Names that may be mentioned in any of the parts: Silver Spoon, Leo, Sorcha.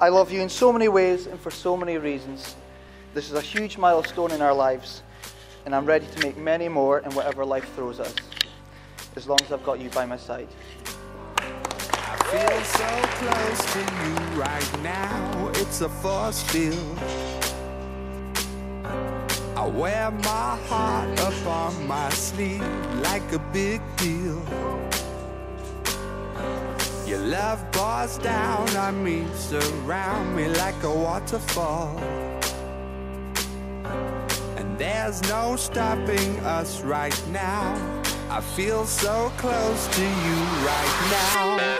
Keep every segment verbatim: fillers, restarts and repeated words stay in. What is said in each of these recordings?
I love you in so many ways and for so many reasons. This is a huge milestone in our lives, and I'm ready to make many more in whatever life throws at us, as long as I've got you by my side. I feel so close to you right now, it's a force field. I wear my heart up on my sleeve like a big deal. Your love pours down on me, surround me like a waterfall. And there's no stopping us right now. I feel so close to you right now.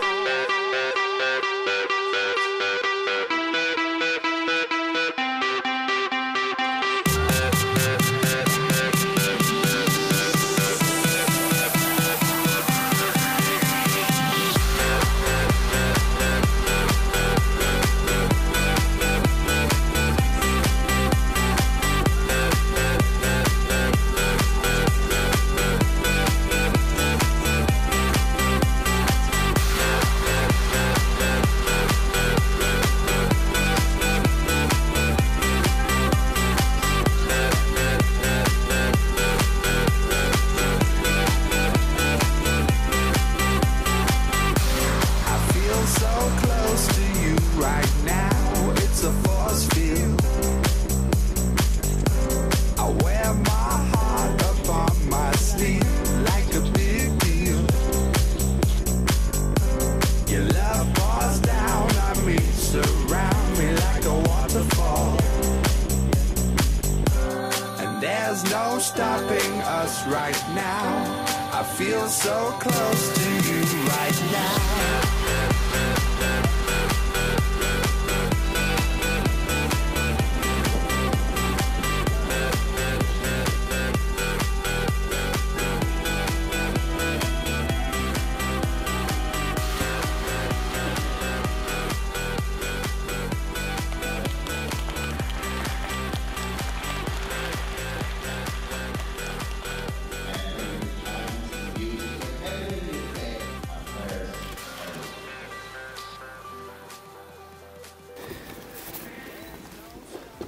There's no stopping us right now. I feel so close to you right now.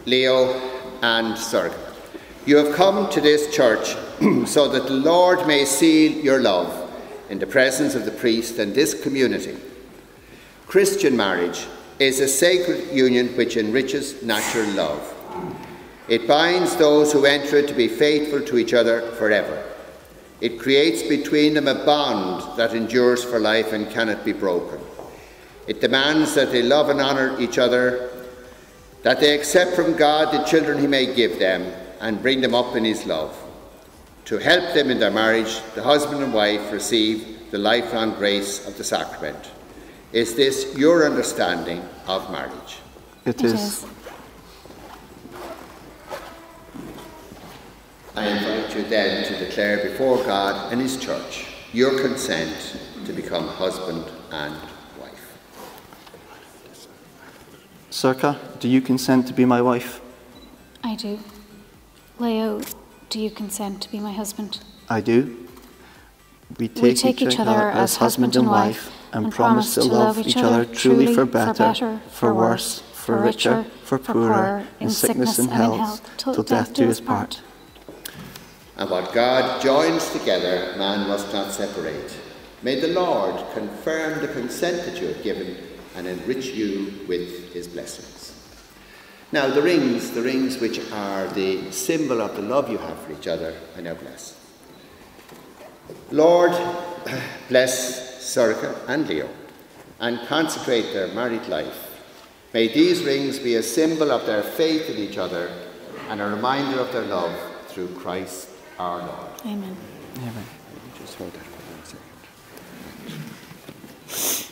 Leo and Sorcha, you have come to this church so that the Lord may seal your love in the presence of the priest and this community. Christian marriage is a sacred union which enriches natural love. It binds those who enter it to be faithful to each other forever. It creates between them a bond that endures for life and cannot be broken. It demands that they love and honour each other, that they accept from God the children he may give them and bring them up in his love. To help them in their marriage, the husband and wife receive the lifelong grace of the sacrament. Is this your understanding of marriage? It is. I invite you then to declare before God and his church your consent to become husband and wife. Sorcha, do you consent to be my wife? I do. Leo, do you consent to be my husband? I do. We take, we take each, each other as husband and wife, and, and promise to love each other truly for better, for, better, for worse, for, for richer, for poorer, in sickness and health, till death do us part. And what God joins together, man must not separate. May the Lord confirm the consent that you have given and enrich you with his blessings. Now the rings, the rings which are the symbol of the love you have for each other, I now bless. Lord, bless Sorcha and Leo and consecrate their married life. May these rings be a symbol of their faith in each other and a reminder of their love through Christ our Lord. Amen. Amen. Just hold that for one second.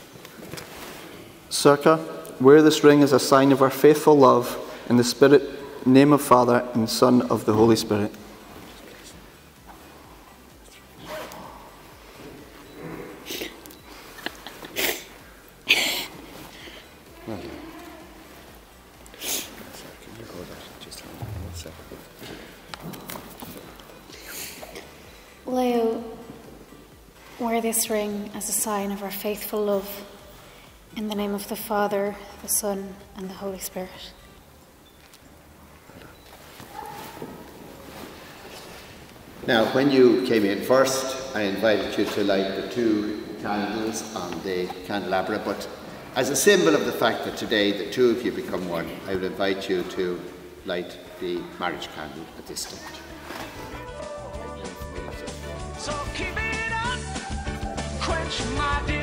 Sorcha, wear this ring as a sign of our faithful love, in the Spirit, name of Father and Son of the Holy Spirit. Leo, wear this ring as a sign of our faithful love, In the name of the Father, the Son, and the Holy Spirit. Now, when you came in first, I invited you to light the two candles on the candelabra, but as a symbol of the fact that today the two of you become one, I will invite you to light the marriage candle at this stage. So keep it up, quench my